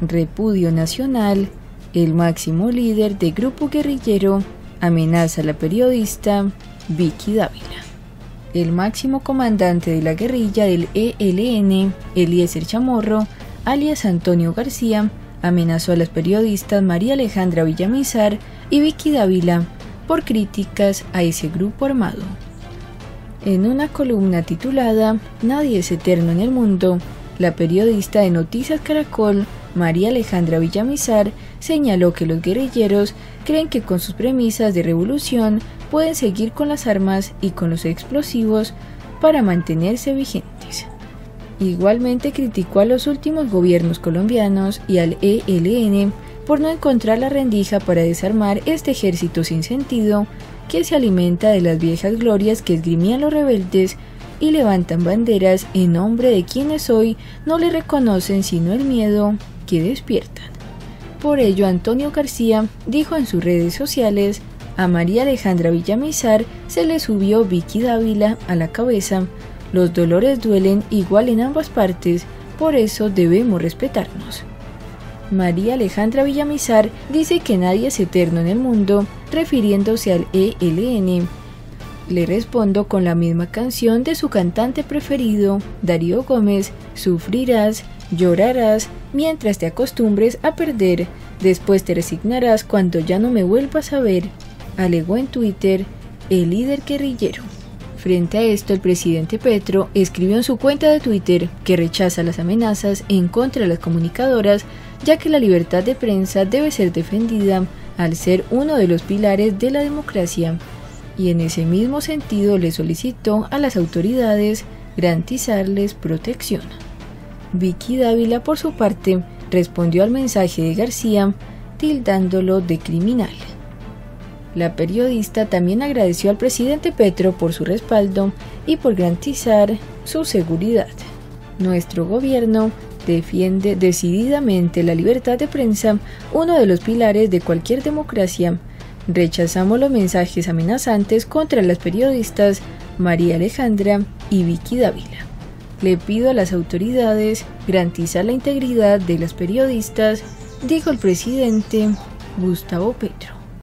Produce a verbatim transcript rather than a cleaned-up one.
Repudio nacional. El máximo líder del grupo guerrillero amenaza a la periodista Vicky Dávila. El máximo comandante de la guerrilla del E L N, Eliezer Chamorro, alias Antonio García, amenazó a las periodistas María Alejandra Villamizar y Vicky Dávila por críticas a ese grupo armado. En una columna titulada "Nadie es eterno en el mundo", la periodista de Noticias Caracol, María Alejandra Villamizar, señaló que los guerrilleros creen que con sus premisas de revolución pueden seguir con las armas y con los explosivos para mantenerse vigentes. Igualmente criticó a los últimos gobiernos colombianos y al E L N por no encontrar la rendija para desarmar este ejército sin sentido que se alimenta de las viejas glorias que esgrimían los rebeldes y levantan banderas en nombre de quienes hoy no le reconocen sino el miedo que despiertan. Por ello, Antonio García dijo en sus redes sociales: a María Alejandra Villamizar se le subió Vicky Dávila a la cabeza. Los dolores duelen igual en ambas partes, por eso debemos respetarnos. María Alejandra Villamizar dice que nadie es eterno en el mundo, refiriéndose al E L N. Le respondo con la misma canción de su cantante preferido, Darío Gómez: sufrirás, llorarás, mientras te acostumbres a perder, después te resignarás cuando ya no me vuelvas a ver, alegó en Twitter el líder guerrillero. Frente a esto, el presidente Petro escribió en su cuenta de Twitter que rechaza las amenazas en contra de las comunicadoras, ya que la libertad de prensa debe ser defendida al ser uno de los pilares de la democracia. Y en ese mismo sentido le solicitó a las autoridades garantizarles protección. Vicky Dávila, por su parte, respondió al mensaje de García, tildándolo de criminal. La periodista también agradeció al presidente Petro por su respaldo y por garantizar su seguridad. Nuestro gobierno defiende decididamente la libertad de prensa, uno de los pilares de cualquier democracia. Rechazamos los mensajes amenazantes contra las periodistas María Alejandra y Vicky Dávila. Le pido a las autoridades garantizar la integridad de las periodistas, dijo el presidente Gustavo Petro.